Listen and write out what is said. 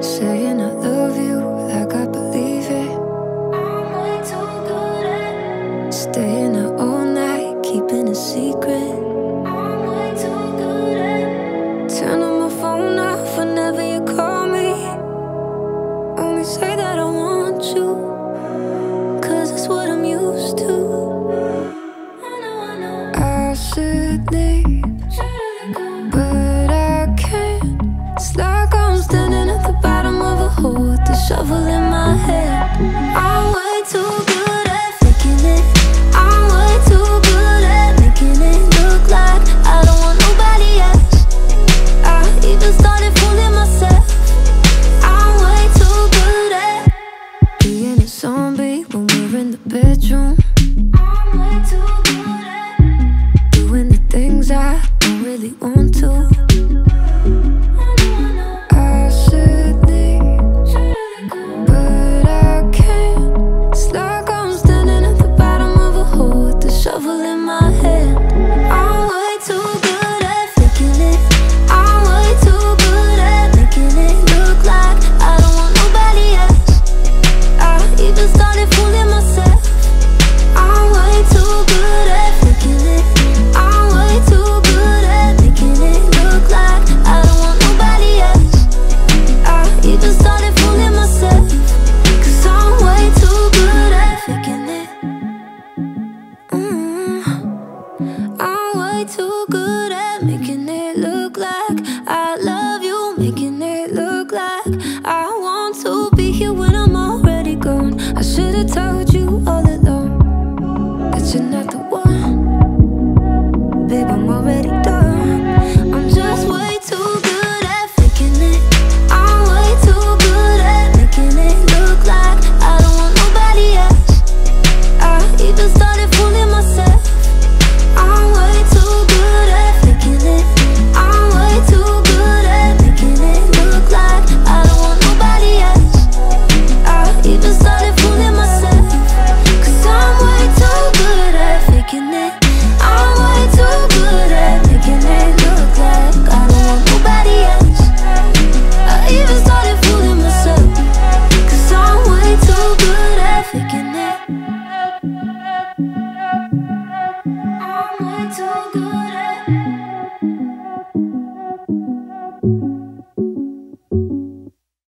Saying I love you like I believe it. I'm way too good at staying out all night, keeping a secret. I'm way too good at turning my phone off whenever you call me. Only say that I want you, 'cause that's what I'm used to. I know, I know. I should leave, but I can't. It's like I'm standing at the bottom of a hole with the shovel in my head.